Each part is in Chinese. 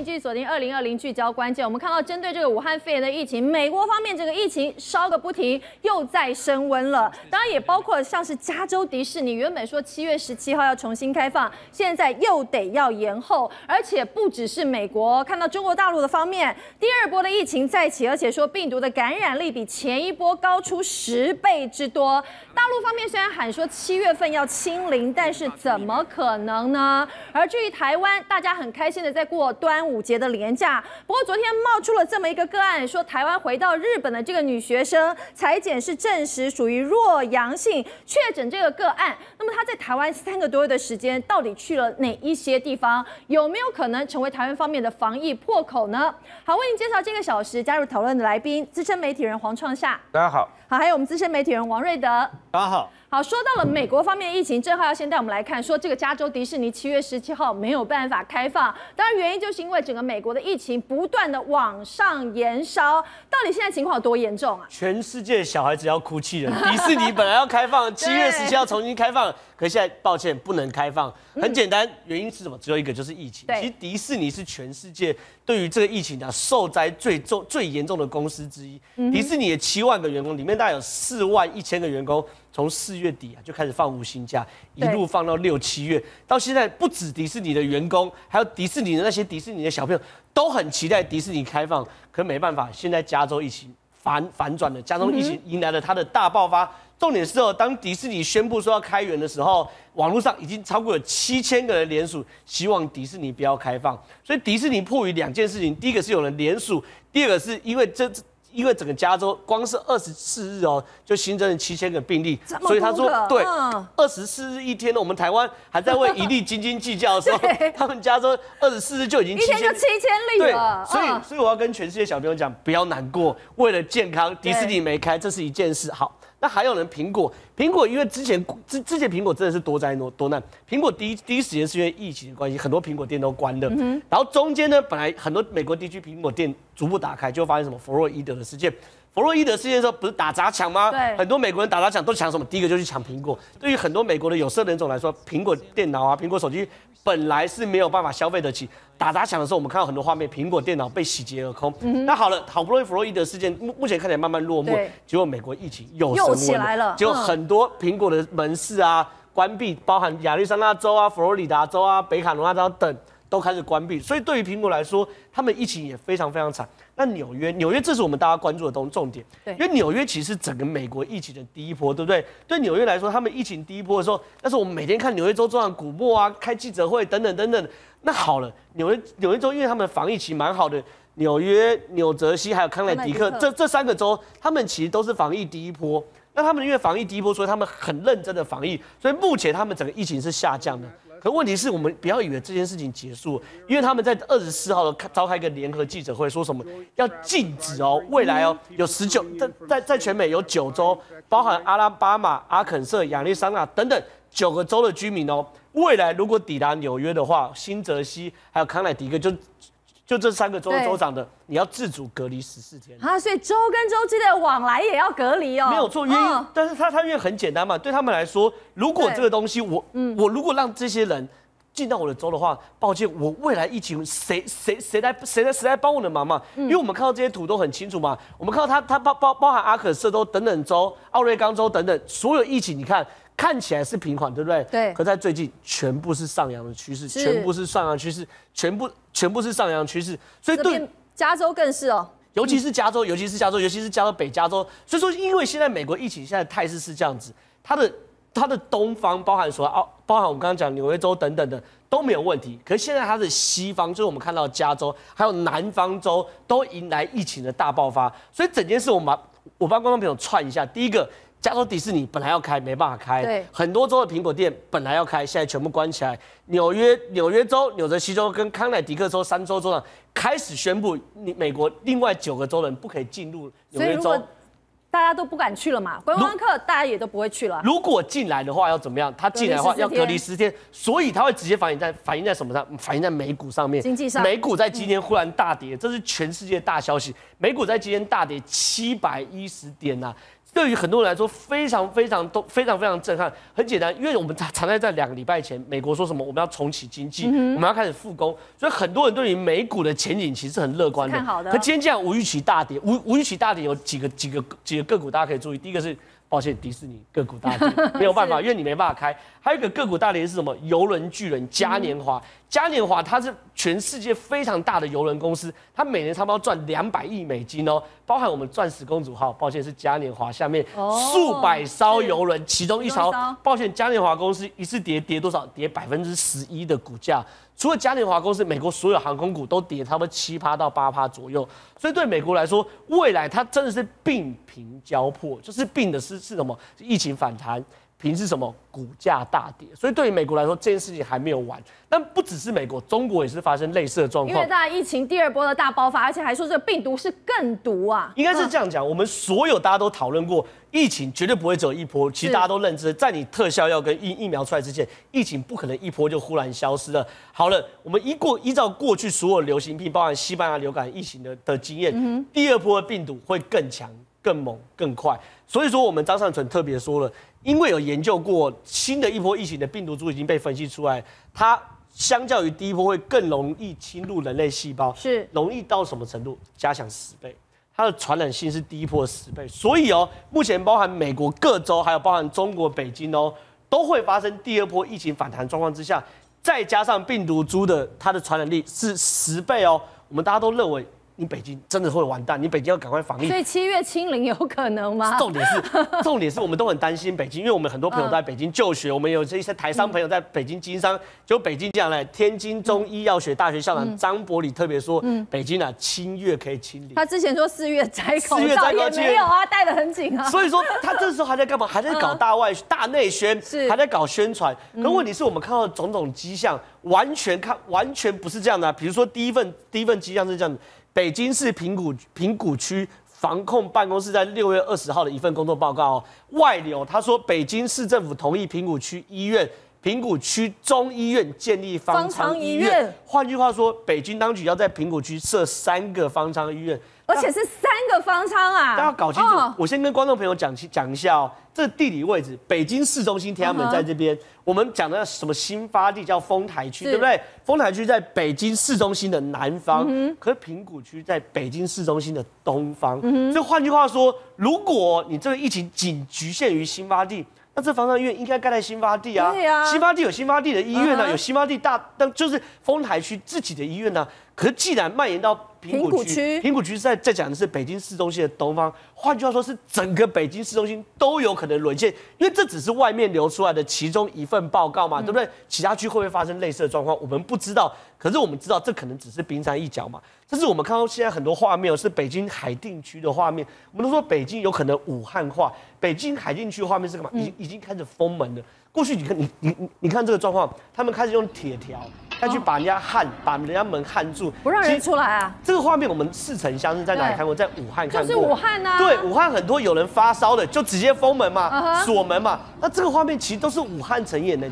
一继续锁定2020聚焦关键。我们看到，针对这个武汉肺炎的疫情，美国方面这个疫情烧个不停，又再升温了。当然也包括像是加州迪士尼，原本说7月17号要重新开放，现在又得要延后。而且不只是美国，看到中国大陆的方面，第二波的疫情再起，而且说病毒的感染力比前一波高出10倍之多。大陆方面虽然喊说7月份要清零，但是怎么可能呢？而至于台湾，大家很开心的在过端午节的连假，不过昨天冒出了这么一个个案，说台湾回到日本的这个女学生，采检是证实属于弱阳性确诊这个个案。那么她在台湾3个多月的时间，到底去了哪一些地方？有没有可能成为台湾方面的防疫破口呢？好，为您介绍这个小时加入讨论的来宾，资深媒体人黄创夏，大家好。好，还有我们资深媒体人王瑞德，大家好。好，说到了美国方面的疫情，正好要先带我们来看，说这个加州迪士尼7月17号没有办法开放，当然原因就是因为整个美国的疫情不断的往上延烧，到底现在情况有多严重啊？全世界小孩子要哭泣了，迪士尼本来要开放，7月17号重新开放，可是现在抱歉不能开放，很简单，原因是什么？只有一个，就是疫情。其实迪士尼是全世界对于这个疫情啊受灾最严重的公司之一，迪士尼有7万个员工，里面大概有41000个员工。从4月底就开始放无薪假，一路放到6、7月，到现在不止迪士尼的员工，还有迪士尼的那些迪士尼的小朋友都很期待迪士尼开放，可没办法，现在加州疫情反转了，加州疫情迎来了它的大爆发。重点是哦，当迪士尼宣布说要开园的时候，网络上已经超过有7000个人联署，希望迪士尼不要开放。所以迪士尼迫于2件事情，第一个是有人联署，第二个是因为整个加州光是24日哦，就新增了7000个病例，所以他说对，24日一天呢，我们台湾还在为一例斤斤计较的时候，他们加州24日就已经7000例了。对，所以我要跟全世界小朋友讲，不要难过，为了健康，迪士尼没开，这是一件事。好，那还有人苹果，因为之前苹果真的是多灾多难，苹果第一时间是因为疫情的关系，很多苹果店都关了，然后中间呢，本来很多美国地区苹果店逐步打开，就发现什么佛洛伊德的事件。佛洛伊德事件的时候，不是打砸抢吗？很多美国人打砸抢都抢什么？第一个就是抢苹果。对于很多美国的有色人种来说，苹果电脑啊、苹果手机本来是没有办法消费得起。打砸抢的时候，我们看到很多画面，苹果电脑被洗劫而空。那好了，好不容易佛洛伊德事件目前看起来慢慢落幕，结果美国疫情又起来了，结果很多苹果的门市啊关闭，包含亚利桑那州啊、佛罗里达州啊、北卡罗来纳州等。都开始关闭，所以对于苹果来说，他们疫情也非常非常惨。那纽约这是我们大家关注的重点，因为纽约其实整个美国疫情的第一波，对不对？对纽约来说，他们疫情第一波的时候，但是我们每天看纽约州州长古默啊开记者会等等。那好了，纽约州因为他们防疫其实蛮好的，纽约、纽泽西还有康乃狄克这3个州，他们其实都是防疫第一波。那他们因为防疫第一波，所以他们很认真的防疫，所以目前他们整个疫情是下降的。可问题是我们不要以为这件事情结束，因为他们在24号召开一个联合记者会，说什么要禁止哦，未来哦有在全美有9州，包含阿拉巴马、阿肯色、亚利桑那等等9个州的居民哦，未来如果抵达纽约的话，新泽西还有康乃狄克就这3个州的州长的，你要自主隔离14天啊，所以州跟州之间的往来也要隔离哦。没有错，原因，但是他因为很简单嘛，对他们来说，如果这个东西我如果让这些人进到我的州的话，抱歉，我未来疫情谁来帮我的忙嘛？因为我们看到这些图都很清楚嘛，我们看到他包含阿肯色州等等州、奥勒冈州等等所有疫情，你看。看起来是平缓，对不对？对。可在最近全部是上扬的趋势，全部是上扬趋势。所以对加州更是哦，尤其是加州北加州。所以说，因为现在美国疫情现在态势是这样子，它的东方包含我们刚刚讲纽约州等等的都没有问题，可是现在它的西方，就是我们看到加州还有南方州都迎来疫情的大爆发。所以整件事我帮观众朋友串一下，第一个。加州迪士尼本来要开，没办法开。很多州的苹果店本来要开，现在全部关起来。纽约州、纽泽西州跟康乃狄克州3州州长开始宣布，美国另外9个州人不可以进入纽约州。大家都不敢去了嘛，观光客大家也都不会去了。如果进来的话要怎么样？他进来的话要隔离10天，所以他会直接反映在什么上？反映在美股上面。经济上，美股在今天忽然大跌，这是全世界大消息。美股在今天大跌710点呐、啊，对于很多人来说非常震撼。很简单，因为我们常在在2个礼拜前，美国说什么我们要重启经济，我们要开始复工，所以很多人对于美股的前景其实是很乐观的。看好的。可今天这样无预期大跌，无预期大跌有几个个股大家可以注意。第一个是，抱歉，迪士尼个股大跌，没有办法，因为你没办法开。还有一个个股大跌是什么？邮轮巨人嘉年华。嘉年华它是全世界非常大的邮轮公司，它每年差不多赚200亿美金哦，包含我们钻石公主号，抱歉是嘉年华下面数百艘邮轮，其中一艘，抱歉嘉年华公司一次跌多少？跌11%的股价。除了嘉年华公司，美国所有航空股都跌差不多7%到8%左右，所以对美国来说，未来它真的是病贫交迫，就是病的是什么？疫情反弹，贫是什么？股价大跌。所以对于美国来说，这件事情还没有完。但不只是美国，中国也是发生类似的状况。因为大家疫情2波的大爆发，而且还说这个病毒是更毒啊。应该是这样讲，我们所有大家都讨论过。疫情绝对不会只有一波，其实大家都认知，在你特效药跟疫苗出来之前，疫情不可能一波就忽然消失了。好了，我们依照过去所有流行病，包含西班牙流感疫情的经验，第2波的病毒会更强、更猛、更快。所以说，我们张善存特别说了，因为有研究过新的一波疫情的病毒株已经被分析出来，它相较于第1波会更容易侵入人类细胞，是容易到什么程度？加强10倍。它的传染性是第1波的10倍，所以哦，目前包含美国各州，还有包含中国北京哦，都会发生第2波疫情反弹状况之下，再加上病毒株的它的传染力是10倍哦，我们大家都认为你北京真的会完蛋，你北京要赶快防疫。所以7月清零有可能吗？重点是我们都很担心北京，因为我们很多朋友都在北京就学，我们有一些台商朋友在北京经商，就北京这样来，天津中医药学大学校长张伯礼特别说，北京啊，7月可以清零。他之前说4月摘口罩也没有啊，戴得很紧啊。所以说他这时候还在干嘛？还在搞大内宣，还在搞宣传。可问题是我们看到种种迹象，完全不是这样的。比如说第一份迹象是这样的。北京市平谷区防控办公室在6月20号的一份工作报告，外流。他说，北京市政府同意平谷区医院、平谷区中医院建立方舱医院。换句话说，北京当局要在平谷区设3个方舱医院，而且是3个方舱啊！大家搞清楚，我先跟观众朋友讲一下哦，这地理位置，北京市中心天安门在这边，我们讲的什么新发地叫丰台区，对不对？丰台区在北京市中心的南方，可是平谷区在北京市中心的东方。所以换句话说，如果你这个疫情仅局限于新发地，那这方舱医院应该盖在新发地啊，新发地有新发地的医院呢，有新发地就是丰台区自己的医院呢。可是既然蔓延到平谷区在讲的是北京市中心的东方，换句话说是整个北京市中心都有可能沦陷，因为这只是外面流出来的其中一份报告嘛，对不对？其他区会不会发生类似的状况，我们不知道。可是我们知道这可能只是冰山一角嘛。这是我们看到现在很多画面，是北京海淀区的画面。我们都说北京有可能武汉化，北京海淀区画面是干嘛？已经开始封门了。过去你看这个状况，他们开始用铁条。他去把人家门焊住，不让人出来啊！这个画面我们似曾相识，在哪里看过？在武汉看过。就是武汉啊！对，武汉很多有人发烧的，就直接封门嘛，锁门嘛。那这个画面其实都是武汉重演呢。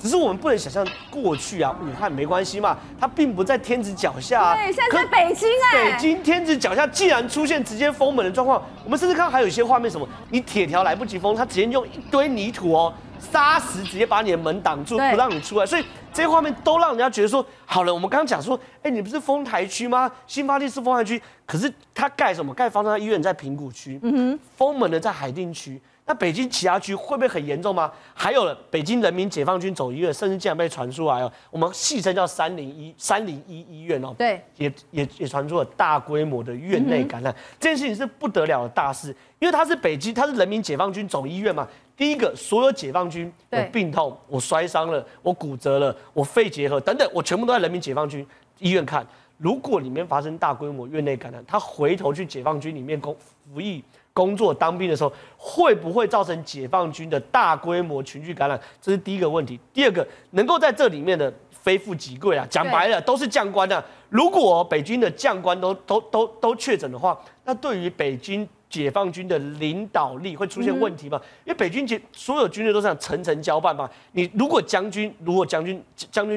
只是我们不能想象过去啊，武汉没关系嘛，它并不在天子脚下啊。对，现在在北京哎。北京天子脚下，既然出现直接封门的状况，我们甚至看到还有一些画面，什么你铁条来不及封，它直接用一堆泥土哦。砂石直接把你的门挡住，不让你出来，所以这些画面都让人家觉得说，好了，我们刚刚讲说，哎，你不是丰台区吗？新发地是丰台区，可是他盖什么？盖方舱医院在平谷区，封门的在海淀区，那北京其他区会不会很严重吗？还有了，北京人民解放军总医院甚至竟然被传出来哦，我们戏称叫301医院哦，对，也传出了大规模的院内感染，这件事情是不得了的大事，因为它是北京，它是人民解放军总医院嘛。第一个，所有解放军，我病痛，我摔伤了，我骨折了，我肺结核等等，我全部都在人民解放军医院看。如果里面发生大规模院内感染，他回头去解放军里面服役、工作、当兵的时候，会不会造成解放军的大规模群聚感染？这是第一个问题。第二个，能够在这里面的非富即贵啊，讲白了都是将官啊。如果北京的将官都确诊的话，那对于北京解放军的领导力会出现问题吗？因为北京所有军队都是层层交办嘛。你如果将军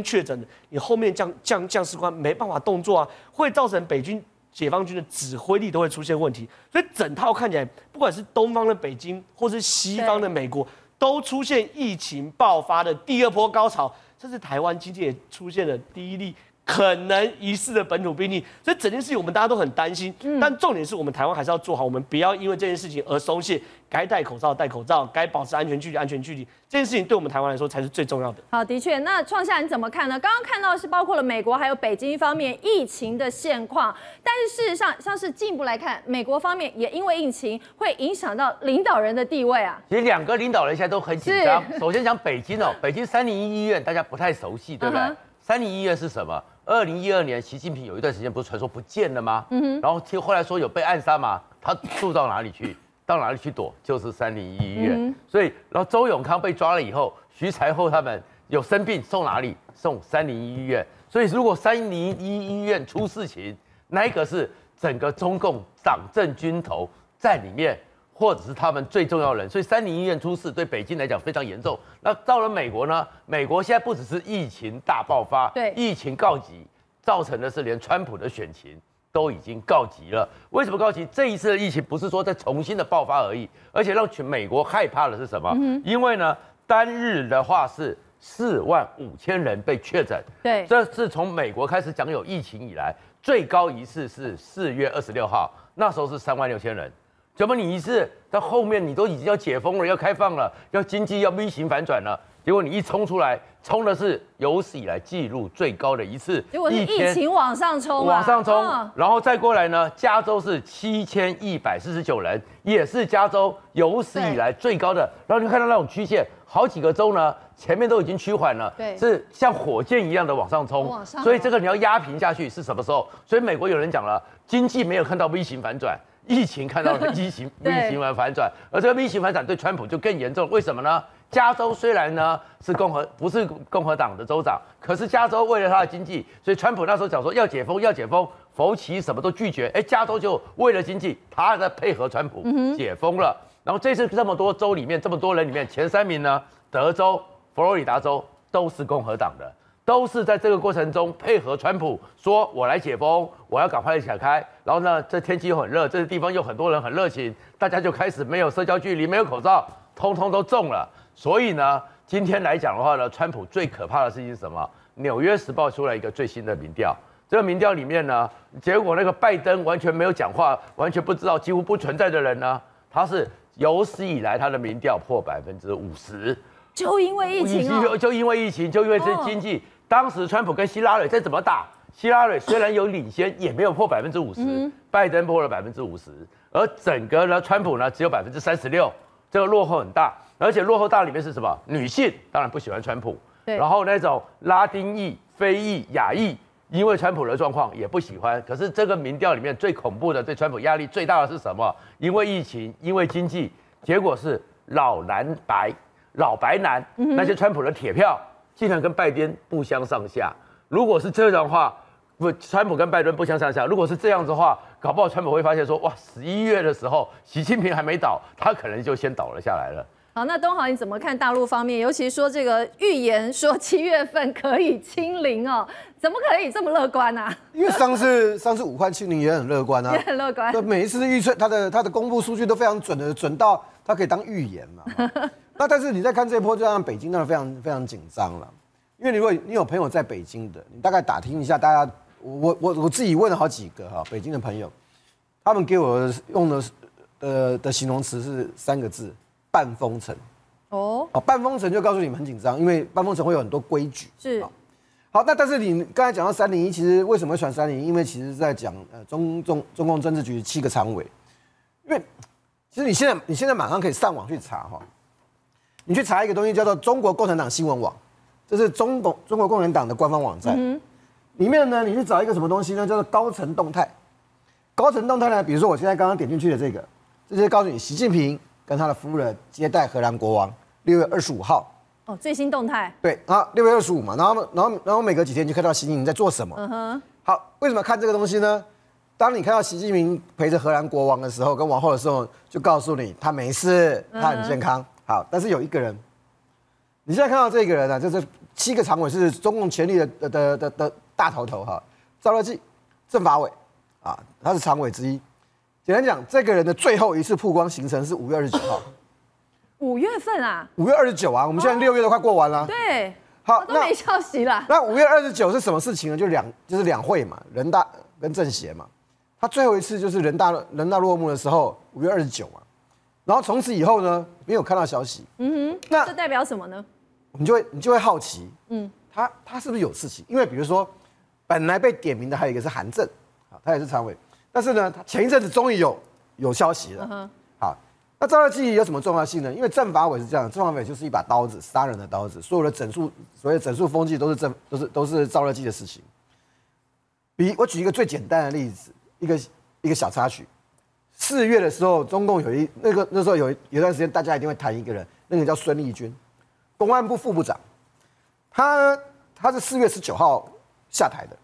确诊了，你后面将士官没办法动作啊，会造成北京解放军的指挥力都会出现问题。所以整套看起来，不管是东方的北京，或是西方的美国，都出现疫情爆发的第二波高潮，甚至台湾今天也出现了第一例可能疑似的本土病例。所以整件事情我们大家都很担心。但重点是我们台湾还是要做好，我们不要因为这件事情而松懈。 该戴口罩戴口罩，该保持安全距离安全距离，这件事情对我们台湾来说才是最重要的。好，的确，那创夏你怎么看呢？刚刚看到的是包括了美国还有北京方面疫情的现况，但是事实上，像是进一步来看，美国方面也因为疫情会影响到领导人的地位啊。其实两个领导人现在都很紧张。首先讲北京哦，北京301医院大家不太熟悉，对不对？301医院是什么？2012年习近平有一段时间不是传说不见了吗？然后听后来说有被暗杀嘛，他住到哪里去？到哪里去躲？就是301医院。所以，然后周永康被抓了以后，徐才厚他们有生病送哪里？送301医院。所以，如果301医院出事情，那一个是整个中共党政军头在里面，或者是他们最重要的人。所以，301医院出事对北京来讲非常严重。那到了美国呢？美国现在不只是疫情大爆发，对，疫情告急，造成的是连川普的选情 都已经告急了，为什么告急？这一次的疫情不是说再重新的爆发而已，而且让全美国害怕的是什么？因为呢，单日的话是45000人被确诊，对，这是从美国开始讲有疫情以来最高一次是4月26号，那时候是36000人。怎么你一次到后面你都已经要解封了，要开放了，要经济要 V 型反转了，结果你一冲出来， 冲的是有史以来记录最高的一次，结果是疫情往上冲，往上冲，然后再过来呢，加州是7149人，也是加州有史以来最高的。然后你看到那种曲线，好几个州呢前面都已经趋缓了，对，是像火箭一样的往上冲。所以这个你要压平下去是什么时候？所以美国有人讲了，经济没有看到 V 型反转，疫情看到了 V 型反转，而这个 V 型反转对川普就更严重，为什么呢？ 加州虽然呢是不是共和党的州长，可是加州为了他的经济，所以川普那时候讲说要解封要解封，佛奇什么都拒绝，哎，加州就为了经济，他在配合川普解封了。然后这次这么多州里面，这么多人里面，前3名呢，德州、佛罗里达州都是共和党的，都是在这个过程中配合川普，说我来解封，我要赶快解开。然后呢，这天气又很热，这个地方又很多人很热情，大家就开始没有社交距离，没有口罩，通通都中了。 所以呢，今天来讲的话呢，川普最可怕的事情是什么？《纽约时报》出来一个最新的民调，这个民调里面呢，结果那个拜登完全没有讲话，完全不知道，几乎不存在的人呢，他是有史以来他的民调破50%，就因为疫情、哦，就因为疫情，就因为这经济。当时川普跟希拉蕊再怎么打，希拉蕊虽然有领先，也没有破50%，拜登破了50%，而整个呢，川普呢只有36%，这个落后很大。 而且落后大里面是什么？女性当然不喜欢川普，对。然后那种拉丁裔、非裔、亚裔，因为川普的状况也不喜欢。可是这个民调里面最恐怖的、对川普压力最大的是什么？因为疫情，因为经济，结果是老白男，那些川普的铁票竟然跟拜登不相上下。如果是这样的话，不，川普跟拜登不相上下。如果是这样子的话， 搞不好川普会发现说，哇，11月的时候，习近平还没倒，他可能就先倒了下来了。好，那东豪你怎么看大陆方面？尤其说这个预言说7月份可以清零哦，怎么可以这么乐观啊？因为上次武汉清零也很乐观啊，也很乐观。每一次的预测，他的公布数据都非常准的，准到他可以当预言嘛。那但是你再看这一波，就让北京当然非常非常紧张了，因为如果你有朋友在北京的，你大概打听一下大家。 我自己问了好几个哈，北京的朋友，他们给我用的形容词是3个字：半封城。哦，半封城就告诉你们很紧张，因为半封城会有很多规矩。是，好，那但是你刚才讲到301，其实为什么会选301？因为其实在讲中共政治局7个常委，因为其实你现在马上可以上网去查哈，你去查一个东西叫做中国共产党新闻网，这是中国共产党的官方网站。里面呢，你去找一个什么东西呢？叫做高层动态。高层动态呢，比如说我现在刚刚点进去的这个，这些告诉你习近平跟他的夫人接待荷兰国王，6月25号。哦，最新动态。对啊，6月25嘛，然后每隔几天就看到习近平在做什么。好，为什么看这个东西呢？当你看到习近平陪着荷兰国王的时候，跟王后的时候，就告诉你他没事，他很健康。好，但是有一个人，你现在看到这个人呢、啊，就是7个常委是中共权力的大头哈，赵乐际，政法委，啊，他是常委之一。简单讲，这个人的最后一次曝光行程是5月29号。5月份啊？5月29啊，我们现在6月都快过完了。对。好，都没消息了。那5月29是什么事情呢？就是两会嘛，人大跟政协嘛。他最后一次就是人大落幕的时候，5月29嘛。然后从此以后呢，没有看到消息。嗯哼。那这代表什么呢？你就会好奇，嗯，他是不是有事情？因为比如说，本来被点名的还有一个是韩正，啊，他也是常委，但是呢，他前一阵子终于有消息了。嗯、好，那召集有什么重要性呢？因为政法委是这样，政法委就是一把刀子，杀人的刀子，所有的整肃，所谓的整肃风气都是召集的事情。我举一个最简单的例子，一个小插曲。4月的时候，中共那时候有一段时间，大家一定会谈一个人，那个叫孙立军。公安部副部长，他是4月19号下台的。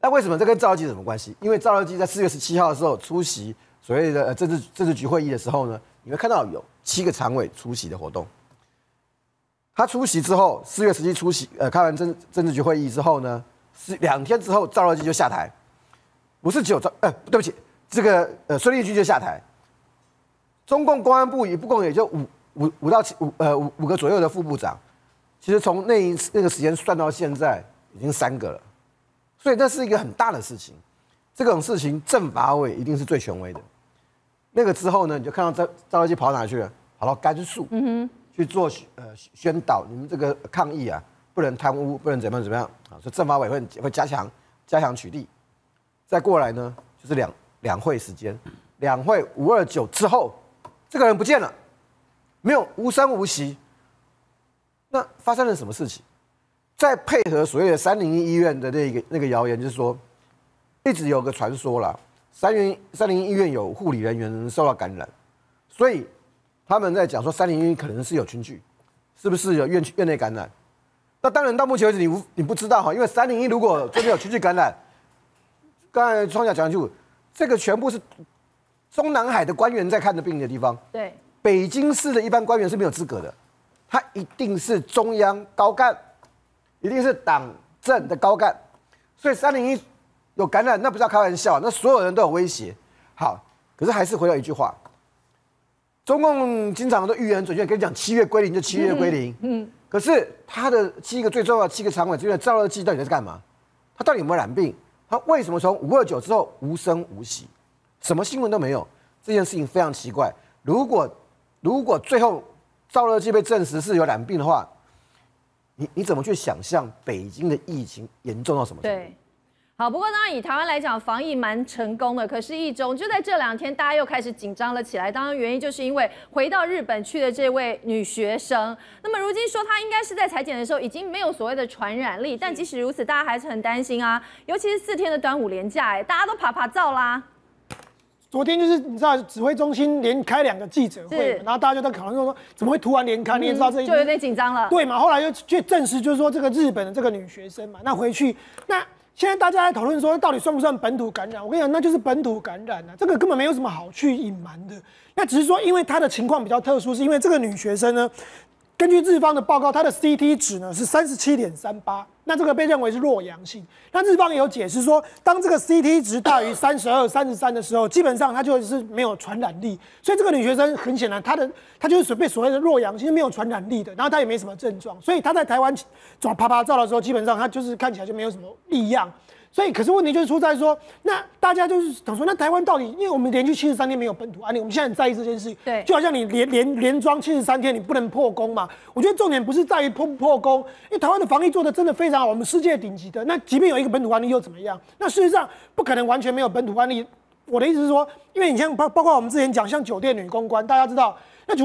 那为什么这跟赵乐际有什么关系？因为赵乐际在4月17号的时候出席所谓的政治局会议的时候呢，你会看到有7个常委出席的活动。他出席之后，4月17出席，开完政治局会议之后呢，2天之后赵乐际就下台，不是对不起，这个孙立军就下台。中共公安部一共也就五个左右的副部长，其实从那个时间算到现在，已经3个了，所以那是一个很大的事情。这种事情，政法委一定是最权威的。那个之后呢，你就看到赵乐际跑哪去了？跑到甘肃，去做宣导，你们这个抗议啊，不能贪污，不能怎么样啊，所以政法委会加强取缔。再过来呢，就是两会时间，两会529之后，这个人不见了。没有无声无息，那发生了什么事情？再配合所谓的301医院的那个谣言，就是说，一直有个传说啦，301医院有护理人员受到感染，所以他们在讲说301医院可能是有群聚，是不是有院内感染？那当然到目前为止你不知道哈，因为301如果真的有群聚感染，刚才创下讲清楚，这个全部是中南海的官员在看的病的地方。对。北京市的一般官员是没有资格的，他一定是中央高干，一定是党政的高干，所以301有感染，那不是要开玩笑，那所有人都有威胁。好，可是还是回到一句话，中共经常都预言准确，跟你讲7月归零就7月归零，可是他的最重要的七个常委之一的赵乐际到底在干嘛？他到底有没有染病？他为什么从529之后无声无息，什么新闻都没有？这件事情非常奇怪。如果最后赵乐际被证实是有染病的话，你怎么去想象北京的疫情严重到什么程度？对，好，不过当然以台湾来讲，防疫蛮成功的。可是一中就在这2天，大家又开始紧张了起来。当然原因就是因为回到日本去的这位女学生，那么如今说她应该是在采检的时候已经没有所谓的传染力，但即使如此，大家还是很担心啊。尤其是4天的端午连假，大家都趴走啦。昨天就是你知道指挥中心连开2个记者会，然后大家就在讨论说怎么会突然连开，你也知道这就有点紧张了。对嘛，后来又去证实，就是说这个日本的这个女学生嘛，那回去那现在大家在讨论说到底算不算本土感染？我跟你讲，那就是本土感染啊，这个根本没有什么好去隐瞒的。那只是说，因为她的情况比较特殊，是因为这个女学生呢，根据日方的报告，她的 CT 值呢是 37.38。那这个被认为是弱阳性。那日方也有解释说，当这个 CT 值大于32、33的时候，基本上它就是没有传染力。所以这个女学生很显然，她就是被所谓的弱阳性，没有传染力的。然后她也没什么症状，所以她在台湾找趴趴照的时候，基本上她就是看起来就没有什么异样。所以，可是问题就是出在说，那大家就是想说，那台湾到底，因为我们连续73天没有本土案例，我们现在很在意这件事。对，就好像你连庄73天，你不能破功嘛。我觉得重点不是在于破功，因为台湾的防疫做的真的非常好，我们世界顶级的。那即便有一个本土案例又怎么样？那事实上不可能完全没有本土案例。我的意思是说，因为你像包括我们之前讲，像酒店女公关，大家知道。那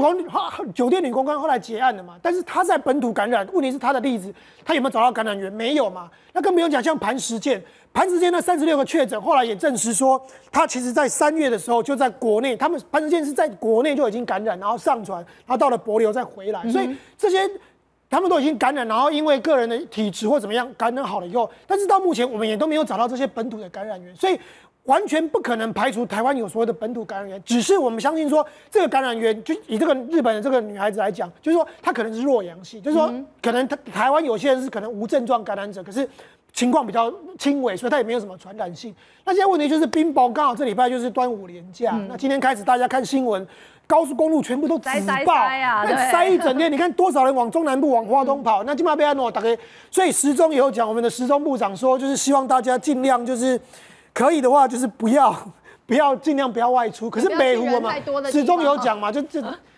酒店女公关后来结案了嘛？但是她在本土感染，问题是她的例子，她有没有找到感染源？没有嘛？那更不用讲，像磐石健那36个确诊，后来也证实说，她其实在3月的时候就在国内，他们磐石健是在国内就已经感染，然后上传，然后到了帛琉再回来，所以这些。他们都已经感染，然后因为个人的体质或怎么样感染好了以后，但是到目前我们也都没有找到这些本土的感染源，所以完全不可能排除台湾有所谓的本土感染源。只是我们相信说，这个感染源就以这个日本的这个女孩子来讲，就是说她可能是弱阳性，就是说可能台湾有些人是可能无症状感染者，可是情况比较轻微，所以它也没有什么传染性。那现在问题就是冰雹，刚好这礼拜就是端午连假，那今天开始大家看新闻，高速公路全部都塞爆，塞一整天。你看多少人往中南部、往花东跑？那今晚被安诺打开，所以时钟也有讲，我们的时钟部长说，就是希望大家尽量就是可以的话，就是不要尽量不要外出。可是北湖嘛，时钟有讲嘛，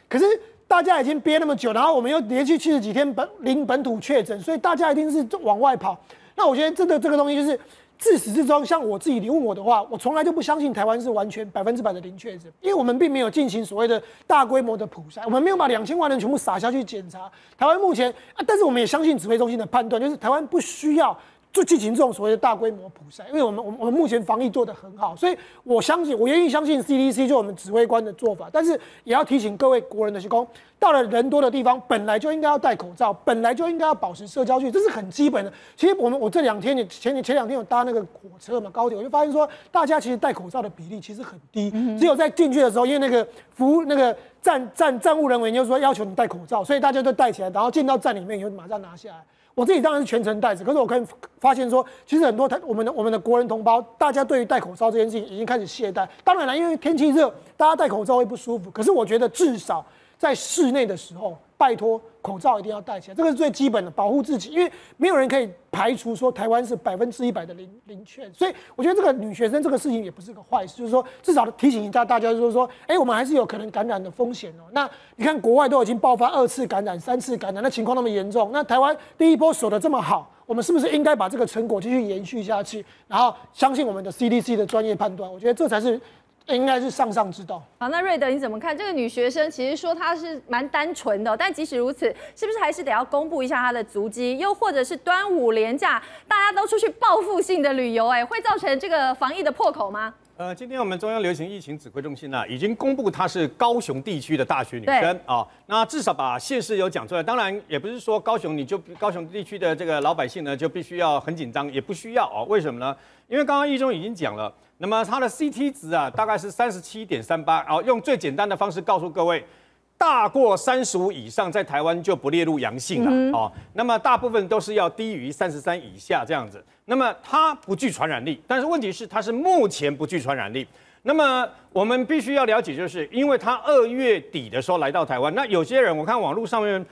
可是。大家已经憋那么久，然后我们又连续70几天零本土确诊，所以大家一定是往外跑。那我觉得这个东西就是自始至终，像我自己你问我的话，我从来就不相信台湾是完全100%的零确诊，因为我们并没有进行所谓的大规模的普筛，我们没有把2000万人全部撒下去检查。台湾目前啊，但是我们也相信指挥中心的判断，就是台湾不需要。就进行这种所谓的大规模普筛，因为我们目前防疫做得很好，所以我相信，我愿意相信 CDC 就我们指挥官的做法，但是也要提醒各位国人的公，到了人多的地方，本来就应该要戴口罩，本来就应该要保持社交距离，这是很基本的。其实我这两天前两天有搭那个火车嘛高铁，我就发现说，大家其实戴口罩的比例其实很低，只有在进去的时候，因为那个服务那个。站务人员就说要求你戴口罩，所以大家都戴起来，然后进到站里面以后马上拿下来。我自己当然是全程戴着，可是我可以发现说，其实很多我们的国人同胞，大家对于戴口罩这件事情已经开始懈怠。当然了，因为天气热，大家戴口罩会不舒服。可是我觉得至少在室内的时候，拜托口罩一定要戴起来，这个是最基本的保护自己，因为没有人可以排除说台湾是100%的零确诊，所以我觉得这个女学生这个事情也不是个坏事，就是说至少提醒一下大家，就是说，我们还是有可能感染的风险哦。那你看国外都已经爆发2次感染、3次感染，那情况那么严重，那台湾第一波守得这么好，我们是不是应该把这个成果继续延续下去？然后相信我们的 CDC 的专业判断，我觉得这才是。应该是上上之道。好，那瑞德你怎么看？这个女学生其实说她是蛮单纯的，但即使如此，是不是还是得要公布一下她的足迹？又或者是端午连假，大家都出去报复性的旅游，会造成这个防疫的破口吗？今天我们中央流行疫情指挥中心呢，已经公布她是高雄地区的大学女生啊，那至少把县市有讲出来。当然也不是说高雄地区的这个老百姓呢就必须要很紧张，也不需要哦。为什么呢？因为刚刚一中已经讲了。那么它的 CT 值啊，大概是37.38啊。用最简单的方式告诉各位，大过35以上，在台湾就不列入阳性了哦。那么大部分都是要低于33以下这样子。那么它不具传染力，但是问题是它是目前不具传染力。那么我们必须要了解，就是因为它2月底的时候来到台湾，那有些人我看网络上面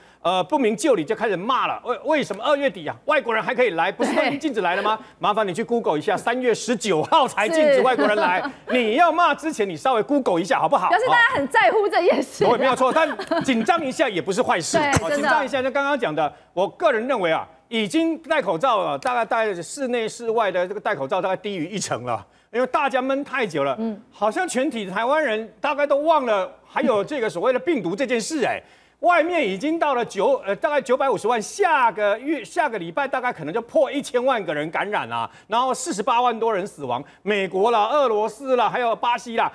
不明就里就开始骂了，为什么2月底啊外国人还可以来？不是都已经禁止来了吗？麻烦你去 Google 一下，3月19号才禁止外国人来。你要骂之前，你稍微 Google 一下好不好？表示大家很在乎这件事。对，没有错，但紧张一下也不是坏事。紧张一下，就刚刚讲的，我个人认为啊，已经戴口罩了，大概戴室内室外的这个戴口罩大概低于1成了。因为大家闷太久了，好像全体台湾人大概都忘了还有这个所谓的病毒这件事哎，外面已经到了大概950万，下个礼拜大概可能就破1000万个人感染啦，然后48万多人死亡，美国啦、俄罗斯啦，还有巴西啦，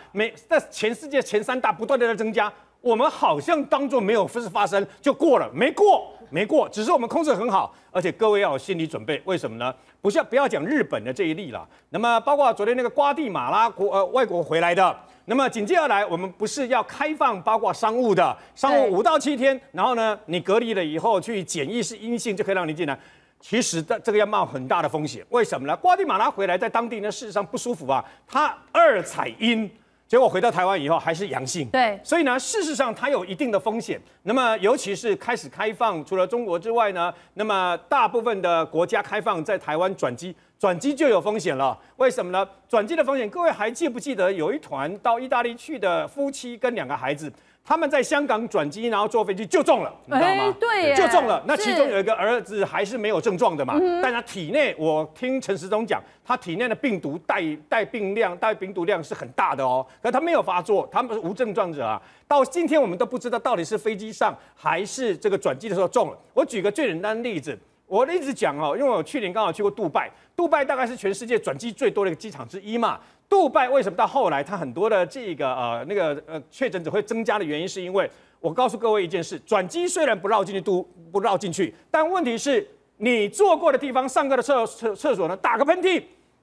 在全世界前3大不断的在增加，我们好像当作没有事发生就过了，没过，只是我们控制很好，而且各位要有心理准备，为什么呢？不要讲日本的这一例了，那么包括昨天那个瓜地马拉外国回来的，那么紧接而来我们不是要开放包括商务的，商务5到7天，然后呢你隔离了以后去检疫是阴性就可以让你进来。其实这个要冒很大的风险，为什么呢？瓜地马拉回来在当地呢事实上不舒服啊，他2采阴。结果回到台湾以后还是阳性，对，所以呢，事实上它有一定的风险。那么，尤其是开始开放，除了中国之外呢，那么大部分的国家开放，在台湾转机就有风险了。为什么呢？转机的风险，各位还记不记得有一团到意大利去的夫妻跟2个孩子？他们在香港转机，然后坐飞机就中了，你知道吗？对，就中了。那其中有一个儿子还是没有症状的嘛，但他体内，我听陈时中讲，他体内的病毒带病毒量是很大的哦，可他没有发作，他们是无症状者啊。到今天我们都不知道到底是飞机上还是这个转机的时候中了。我举个最简单的例子。我一直讲哦，因为我去年刚好去过杜拜，杜拜大概是全世界转机最多的一个机场之一嘛。杜拜为什么到后来它很多的这个确诊者会增加的原因，是因为我告诉各位一件事：转机虽然不绕进去，但问题是你坐过的地方、上过的厕所呢，打个喷嚏，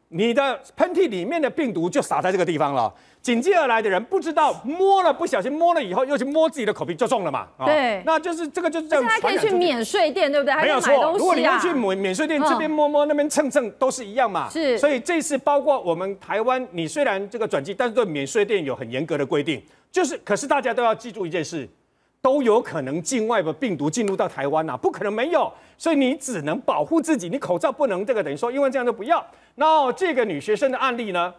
你的喷嚏里面的病毒就撒在这个地方了。紧接而来的人不知道摸了，不小心摸了以后，又去摸自己的口鼻，就中了嘛。对，那就是这个就是这样。现在可以去免税店，对不对？没有错，如果你要去免税店，这边摸摸，那边蹭蹭，都是一样嘛。是，所以这次包括我们台湾，你虽然这个转机，但是对免税店有很严格的规定。就是，可是大家都要记住一件事。 都有可能境外的病毒进入到台湾呐、啊，不可能没有，所以你只能保护自己，你口罩不能这个等于说，因为这样就不要。那这个女学生的案例呢，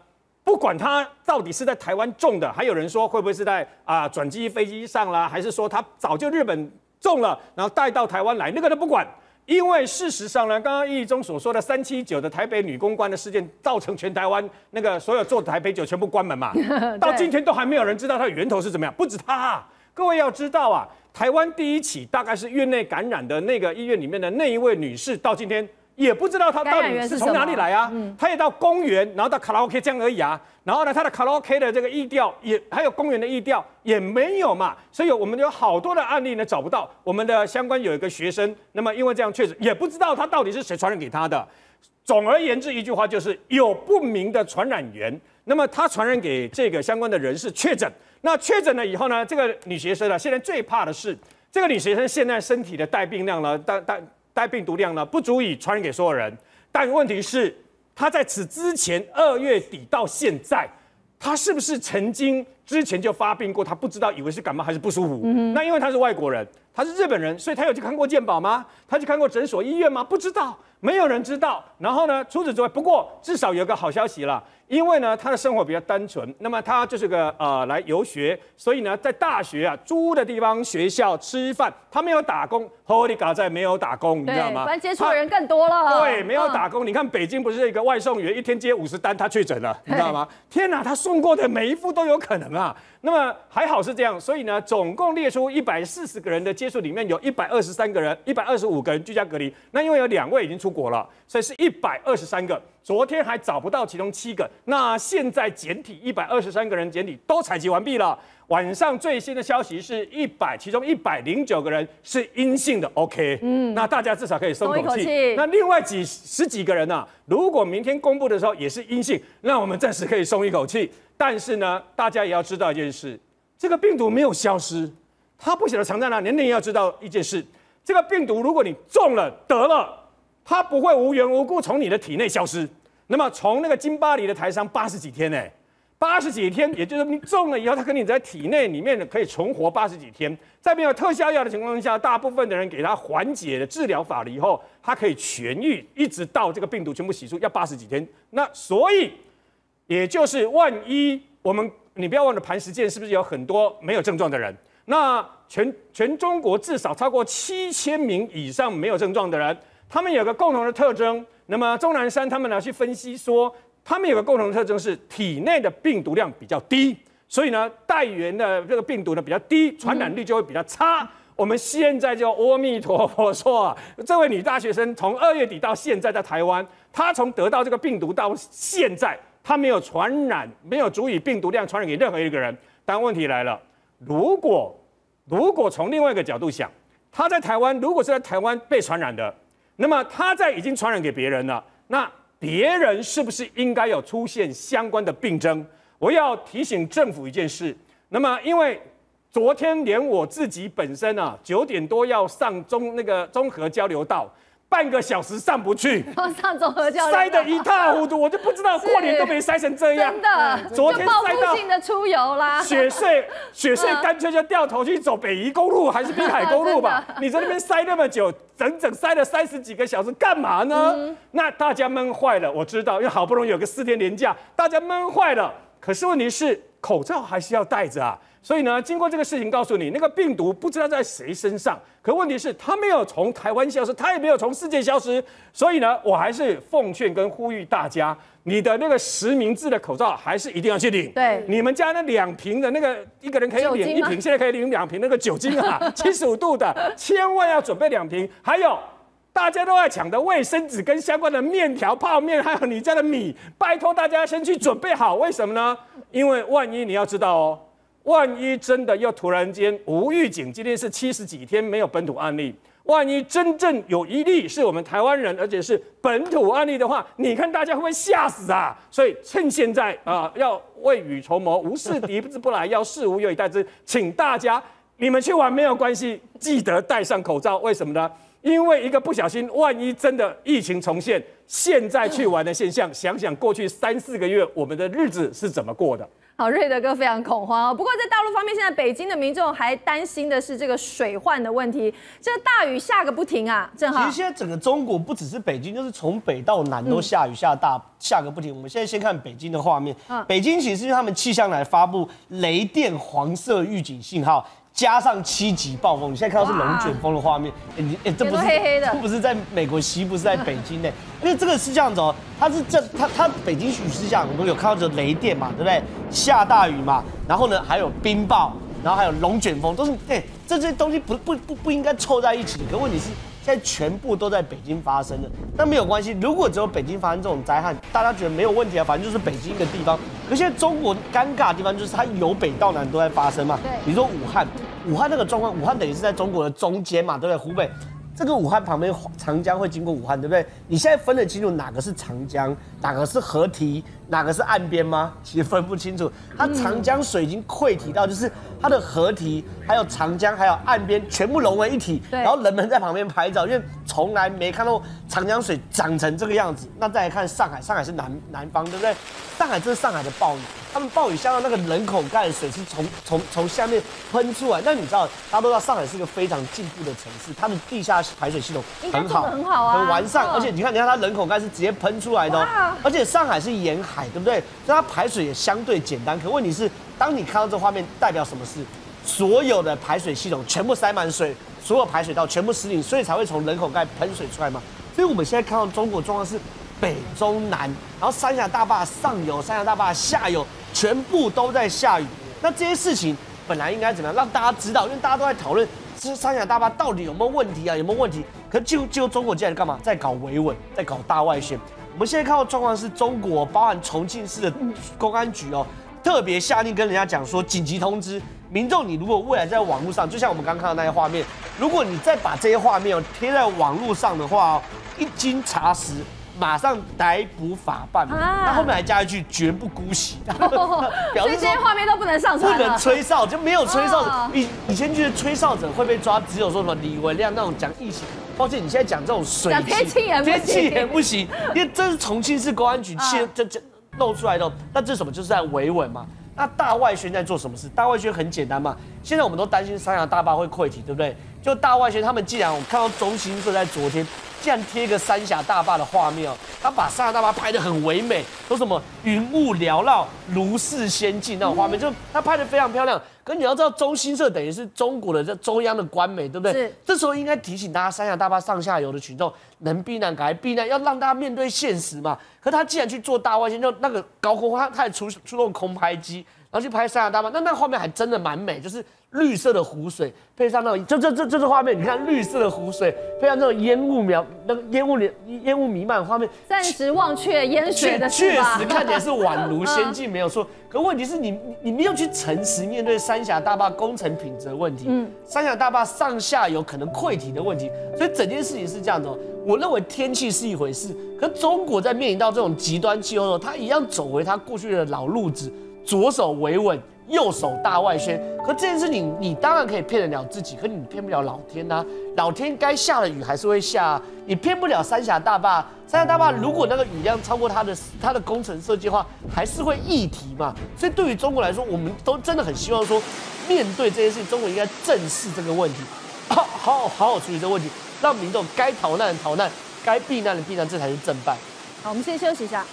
不管她到底是在台湾中的，还有人说会不会是在转机飞机上啦，还是说她早就日本中了，然后带到台湾来，那个都不管。 因为事实上呢，刚刚易中所说的379的台北女公关的事件，造成全台湾那个所有做台北酒全部关门嘛，到今天都还没有人知道它的源头是怎么样。不止它、啊，各位要知道啊，台湾第一起大概是院内感染的那个医院里面的那一位女士，到今天也不知道她到底是从哪里来啊。她也到公园，然后到卡拉 OK 这样而已啊。然后呢，她的卡拉 OK 的这个疫调也还有公园的疫调也没有嘛，所以我们有好多的案例呢找不到。我们的相关有一个学生，那么因为这样确实也不知道他到底是谁传染给他的。总而言之，一句话就是有不明的传染源。那么他传染给这个相关的人士确诊，那确诊了以后呢，这个女学生呢，现在最怕的是这个女学生现在身体的带病量呢，带病毒量呢，不足以传染给所有人。但问题是，她在此之前2月底到现在，她是不是曾经？ 之前就发病过，他不知道，以为是感冒还是不舒服。那因为他是外国人，他是日本人，所以他有去看过健保吗？他去看过诊所、医院吗？不知道，没有人知道。然后呢，除此之外，不过至少有个好消息啦，因为呢，他的生活比较单纯，那么他就是个来游学，所以呢，在大学啊租的地方、学校吃饭，他没有打工。Holy God， 在没有打工，你知道吗？反正接触的人更多了。对，没有打工。你看北京不是一个外送员一天接50单，他确诊了，你知道吗？天哪，他送过的每一副都有可能啊。 啊，那么还好是这样，所以呢，总共列出140个人的接触，里面有123个人、125个人居家隔离。那因为有2位已经出国了，所以是123个。昨天还找不到其中7个，那现在检体123个人检体都采集完毕了。晚上最新的消息是其中109个人是阴性的。OK， 那大家至少可以松口气。那另外十几个人呢、啊，如果明天公布的时候也是阴性，那我们暂时可以松一口气。 但是呢，大家也要知道一件事：这个病毒没有消失，它不晓得藏在哪里。你也要知道一件事：这个病毒，如果你中了、得了，它不会无缘无故从你的体内消失。那么，从那个金巴黎的台商80几天呢、欸？80几天，也就是你中了以后，它跟你在体内里面可以存活80几天。在没有特效药的情况下，大部分的人给它缓解的治疗法了以后，它可以痊愈，一直到这个病毒全部洗出，要80几天。那所以。 也就是万一你不要忘了磐石舰是不是有很多没有症状的人？那全中国至少超过7000名以上没有症状的人，他们有个共同的特征。那么钟南山他们呢去分析说，他们有个共同的特征是体内的病毒量比较低，所以呢带源的这个病毒呢比较低，传染率就会比较差。我们现在就阿弥陀佛说啊，这位女大学生从2月底到现在在台湾，她从得到这个病毒到现在。 它没有传染，没有足以病毒量传染给任何一个人。但问题来了，如果从另外一个角度想，他在台湾，如果是在台湾被传染的，那么他已经传染给别人了，那别人是不是应该有出现相关的病症？我要提醒政府一件事，那么因为昨天连我自己本身啊，9点多要上中和交流道。 半个小时上不去，上综合教塞得一塌糊涂，我就不知道过年都没塞成这样。真的，昨天塞到报复性的出游啦，雪隧干脆就掉头去走北宜公路还是滨海公路吧。你在那边塞那么久，整整塞了30几个小时，干嘛呢？那大家闷坏了，我知道，因为好不容易有个4天连假，大家闷坏了。可是问题是，口罩还是要戴着啊。 所以呢，经过这个事情，告诉你那个病毒不知道在谁身上，可问题是，它没有从台湾消失，它也没有从世界消失。所以呢，我还是奉劝跟呼吁大家，你的那个实名制的口罩还是一定要去领。对，你们家那2瓶的那个，一个人可以领1瓶，现在可以领2瓶那个酒精啊，75度的，千万要准备2瓶。还有。 大家都在抢的卫生纸跟相关的面条、泡面，还有你家的米，拜托大家先去准备好。为什么呢？因为万一你要知道哦，万一真的又突然间无预警，今天是70几天没有本土案例，万一真正有一例是我们台湾人，而且是本土案例的话，你看大家会不会吓死啊？所以趁现在要未雨绸缪，无事敌不来，要事无有以待之。请大家，你们去玩没有关系，记得戴上口罩。为什么呢？因为一个不小心，万一真的疫情重现，现在去玩的现象，想想过去3、4个月我们的日子是怎么过的。 好，瑞德哥非常恐慌哦。不过在大陆方面，现在北京的民众还担心的是这个水患的问题。这大雨下个不停啊，正好。其实现在整个中国不只是北京，就是从北到南都下雨下个不停。我们现在先看北京的画面。北京其实是他们气象台发布雷电黄色预警信号。 加上7级暴风，你现在看到是龙卷风的画面，这不是黑黑的，这不是在美国西部，是在北京内。因为这个是这样子哦，它北京雨是这样，我们有看到这雷电嘛，对不对？下大雨嘛，然后呢还有冰雹，然后还有龙卷风，都是这些东西不应该凑在一起。可问题是现在全部都在北京发生的，那没有关系。如果只有北京发生这种灾害，大家觉得没有问题啊，反正就是北京一个地方。可现在中国尴尬的地方就是它由北到南都在发生嘛。对，比如说武汉。 武汉那个状况，武汉等于是在中国的中间嘛，对不对？湖北这个武汉旁边长江会经过武汉，对不对？你现在分得清楚哪个是长江，哪个是河堤，哪个是岸边吗？其实分不清楚。它长江水已经溃堤到，就是它的河堤、还有长江、还有岸边全部融为一体。然后人们在旁边拍照，因为从来没看到长江水长成这个样子。那再来看上海，上海是南方，对不对？上海这是上海的暴雨。 他们暴雨下到那个人口盖的水是从下面喷出来，那你知道，大家都知道上海是一个非常进步的城市，它的地下排水系统很好，很好啊，很完善。而且你看它人口盖是直接喷出来的、哦，而且上海是沿海，对不对？所以它排水也相对简单。可问题是，当你看到这画面，代表什么事？所有的排水系统全部塞满水，所有排水道全部失灵，所以才会从人口盖喷水出来嘛。所以我们现在看到中国状况是。 北中南，然后三峡大坝上游、三峡大坝下游，全部都在下雨。那这些事情本来应该怎么样让大家知道？因为大家都在讨论这三峡大坝到底有没有问题啊？有没有问题？可就中国进来干嘛？在搞维稳，在搞大外宣。我们现在看到状况是中国包含重庆市的公安局哦，特别下令跟人家讲说，紧急通知民众，你如果未来在网络上，就像我们刚看到那些画面，如果你再把这些画面哦贴在网络上的话哦，一经查实。 马上逮捕法办，那后面还加一句绝不姑息，表示这些画面都不能上传，不能吹哨，就没有吹哨者。以前觉得吹哨者会被抓，只有说什么李文亮那种讲疫情，抱歉，你现在讲这种水情，天气也不行，因为这是重庆市公安局这露出来的，那这什么就是在维稳嘛。那大外宣在做什么事？大外宣很简单嘛，现在我们都担心三峡大坝会溃堤，对不对？就大外宣他们既然我看到中新社在昨天。 竟然贴一个三峡大坝的画面哦，他把三峡大坝拍得很唯美，说什么云雾缭绕、如似仙境那种画面，就他拍得非常漂亮。可你要知道，中新社等于是中国的这中央的官媒，对不对？是。这时候应该提醒大家，三峡大坝上下游的群众能避难赶快避难，要让大家面对现实嘛。可他既然去做大外宣，就那个高空他也出动空拍机，然后去拍三峡大坝，那画面还真的蛮美，就是。 绿色的湖水配上那种，这画面，你看绿色的湖水配上那种烟雾渺，那个烟雾弥漫的画面，暂时忘却烟水的确实看起来是宛如仙境，没有错。可问题是你没有去诚实面对三峡大坝工程品质的问题，三峡大坝上下游可能溃堤的问题，所以整件事情是这样的。我认为天气是一回事，可中国在面临到这种极端气候的时候，它一样走回它过去的老路子，左手维稳。 右手大外宣，可这件事你当然可以骗得了自己，可你骗不了老天呐。老天该下的雨还是会下、啊，你骗不了三峡大坝。三峡大坝如果那个雨量超过它的工程设计的话，还是会溢堤嘛。所以对于中国来说，我们都真的很希望说，面对这件事，中国应该正视这个问题，好好处理这个问题，让民众该逃难的逃难，该避难的避难，这才是正办。好，我们先休息一下。